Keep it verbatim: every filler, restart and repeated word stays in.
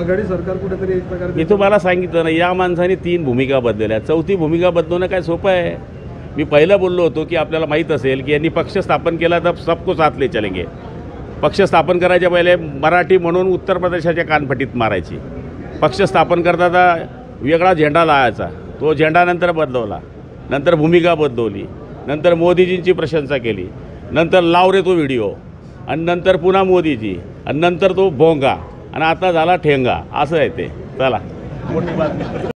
आघाडी सरकार कुठेतरी एक प्रकार मी तुम्हाला सांगितलं ना, या माणसाने तीन भूमिका बदलल्या, चौथी भूमिका बदलवणं काय सोपं आहे? मी पहिला बोललो होतो की आपल्याला माहीत असेल की यांनी पक्ष स्थापन केला तर सबको साथ ले चलेंगे. पक्ष स्थापन करायच्या पहिले मराठी म्हणून उत्तर प्रदेशाच्या कानफटीत मारायची. पक्ष स्थापन करताना वेगळा झेंडा लावायचा, तो झेंडा नंतर बदलवला, नंतर भूमिका बदलवली, नंतर मोदीजींची प्रशंसा केली, नंतर लाव रे तो व्हिडिओ, आणि नंतर पुन्हा मोदीजी, आणि नंतर तो भोंगा, आणि आता झाला ठेंगा. असं आहे ते. चला मोठी बातमी.